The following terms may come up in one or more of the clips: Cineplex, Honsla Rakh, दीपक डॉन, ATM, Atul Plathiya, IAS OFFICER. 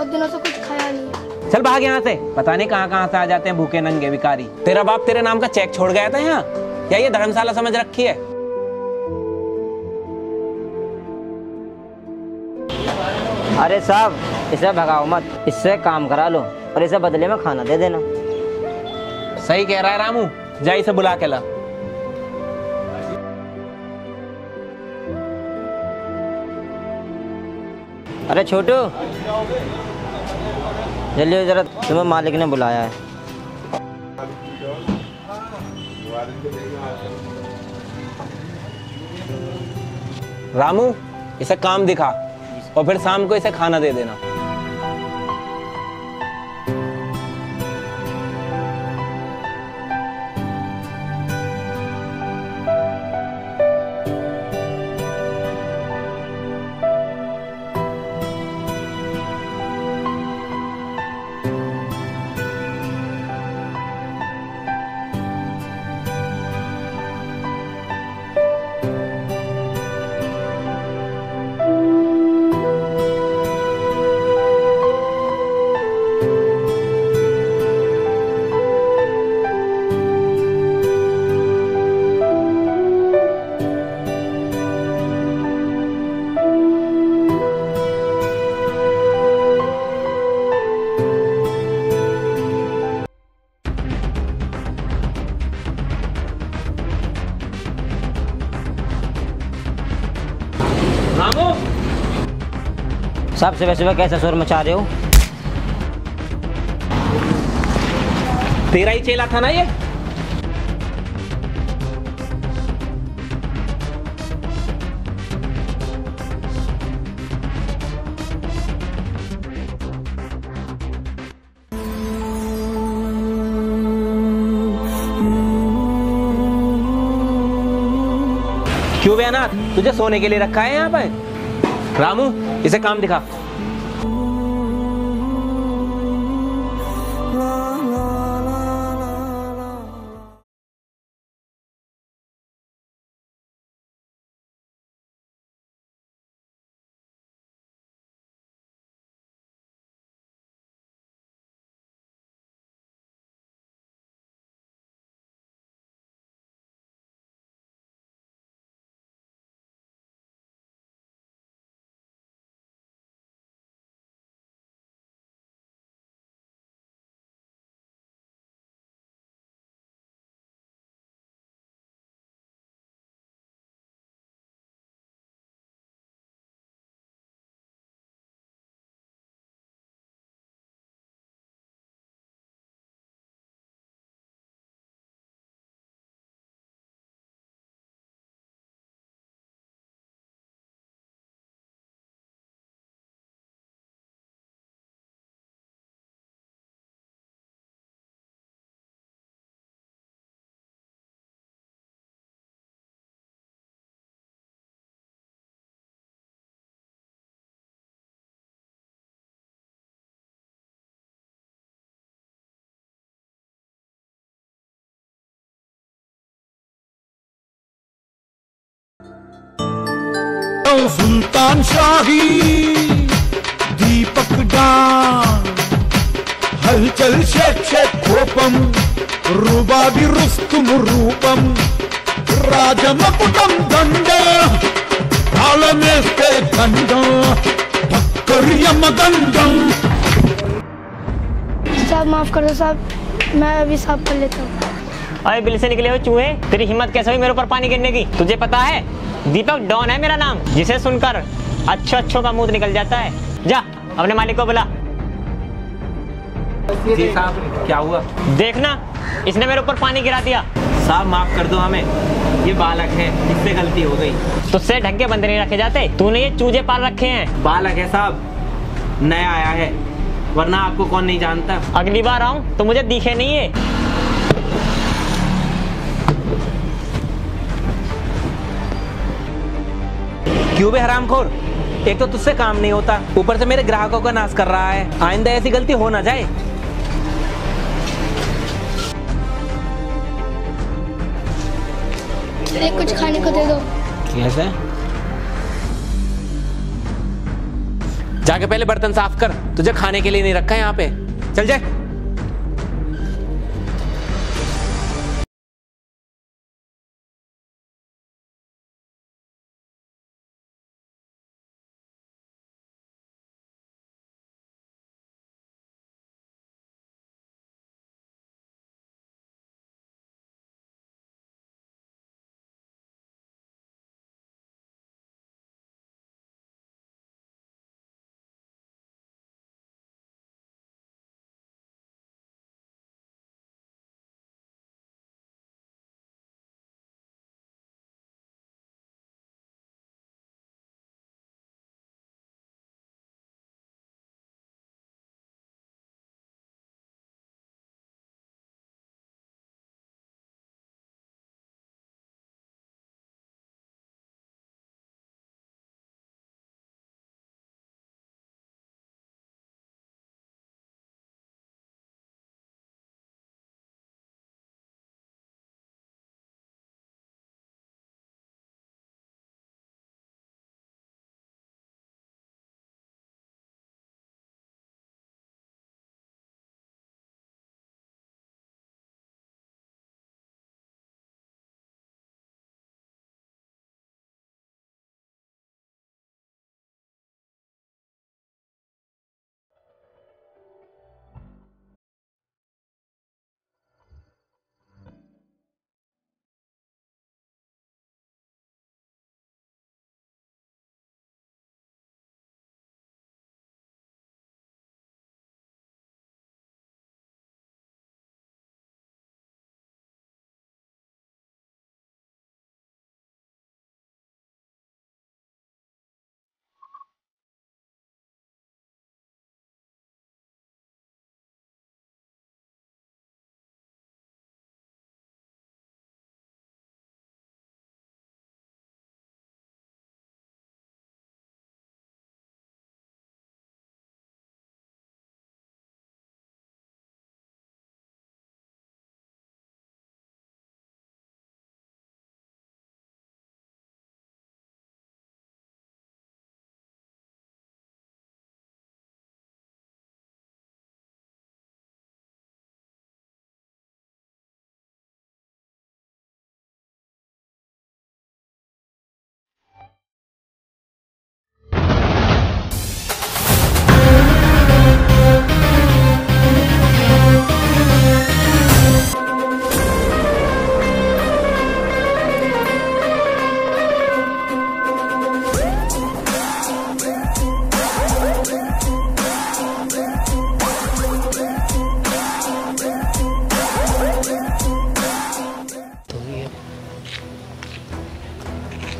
बहुत दिनों से कुछ खाया नहीं। चल भाग यहाँ से, पता नहीं कहाँ कहाँ से आ जाते हैं भूखे नंगे भिखारी। तेरा बाप तेरे नाम का चेक छोड़ गया था यहाँ, या ये धर्मशाला समझ रखी है? अरे साहब, इसे भगाओ मत, इससे काम करा लो और इसे बदले में खाना दे देना। सही कह रहा है रामू, जा इसे बुला के ला। अरे छोटू जल्दी हो जरा, तुम्हें मालिक ने बुलाया है। रामू, इसे काम दिखा और फिर शाम को इसे खाना दे देना। साहब, सुबह सुबह कैसा शोर मचा रहे हो? तेरा ही चेला था ना ये? क्यों बेनाथ, तुझे सोने के लिए रखा है यहाँ पर? रामू, इसे काम दिखा। सुल्तान शाही, दीपक डान, हलचल शेख शेखोपम, रुबाबी रुस्तुम रूपम, राजमकुटम दंडा, तालमेश पे दंडा, टक्करिया मदंडम। साहब माफ कर दो साहब, मैं अभी साफ कर लेता हूँ। अरे बिल से निकले हो चूहे, तेरी हिम्मत कैसे हुई मेरे ऊपर पानी गिरने की? तुझे पता है दीपक डॉन है मेरा नाम, जिसे सुनकर अच्छो का मुंह निकल जाता है। जा अपने मालिक को बुला। जी साहब, क्या हुआ? देखना, इसने मेरे ऊपर पानी गिरा दिया। साहब माफ कर दो हमें, ये बालक है, इससे गलती हो गई। तुझसे ढंग के बंदे नहीं रखे जाते, तूने ये चूजे पाल रखे हैं। बालक है साहब, नया आया है, वरना आपको कौन नहीं जानता। अगली बार आऊँ तो मुझे दिखे नहीं है। क्यों बे हरामखोर, एक तो तुझसे काम नहीं होता, ऊपर से मेरे ग्राहकों का नाश कर रहा है। आइंदा ऐसी गलती हो ना जाए। कुछ खाने को दे दो। कैसे? जाके पहले बर्तन साफ कर, तुझे खाने के लिए नहीं रखा है यहाँ पे, चल जाए।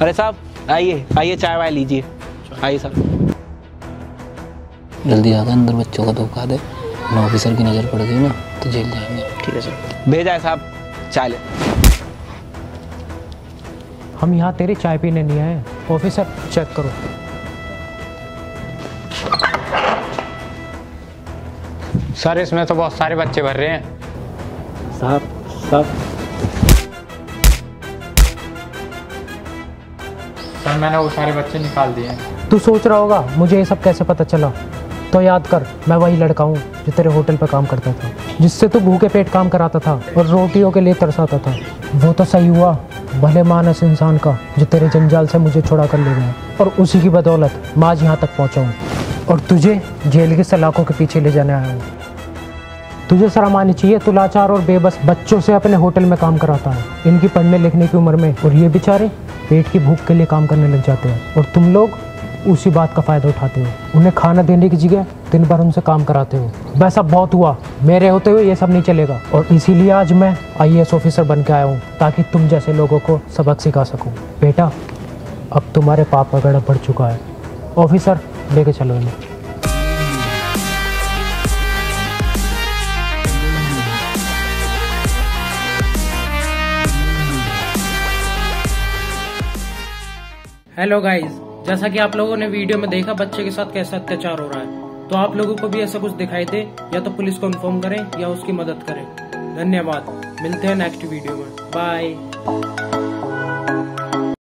अरे साहब आइए आइए, चाय वाय लीजिए, आइए साहब। जल्दी आकर अंदर बच्चों का धोखा दे ना, ऑफिसर की नज़र पड़ गई ना तो जेल जाएंगे। ठीक है सर, भेजा है साहब, चाय ले। हम यहाँ तेरी चाय पीने नहीं आए। ऑफिसर चेक करो। सर इसमें तो बहुत सारे बच्चे भर रहे हैं। साहब मैंने वो सारे बच्चे निकाल दिए। तू सोच रहा होगा मुझे ये सब कैसे पता चला, तो याद कर मैं वही लड़का हूँ जो तेरे होटल पर काम करता था, जिससे तू भूखे पेट काम कराता था और रोटियों के लिए तरसाता था। वो तो सही हुआ भले मानस इंसान का जो तेरे जंजाल से मुझे छुड़ा कर ले गया, और उसी की बदौलत मैं आज यहाँ तक पहुँचा हूँ और तुझे जेल की सलाखों के पीछे ले जाने आया हूँ। तुझे शर्म आनी चाहिए, तू लाचार और बेबस बच्चों से अपने होटल में काम कराता है, इनकी पढ़ने लिखने की उम्र में, और ये बेचारे पेट की भूख के लिए काम करने लग जाते हैं और तुम लोग उसी बात का फ़ायदा उठाते हो, उन्हें खाना देने की जगह दिन भर उनसे काम कराते हो। वैसा बहुत हुआ, मेरे होते हुए ये सब नहीं चलेगा, और इसीलिए आज मैं IAS ऑफिसर बन के आया हूँ ताकि तुम जैसे लोगों को सबक सिखा सकूँ। बेटा अब तुम्हारे पाप का गड़ा बढ़ चुका है, ऑफिसर लेके चलो इन्हें। हेलो गाइस, जैसा कि आप लोगों ने वीडियो में देखा बच्चे के साथ कैसा अत्याचार हो रहा है, तो आप लोगों को भी ऐसा कुछ दिखाई दे या तो पुलिस को इन्फॉर्म करें या उसकी मदद करें। धन्यवाद, मिलते हैं नेक्स्ट वीडियो में, बाय।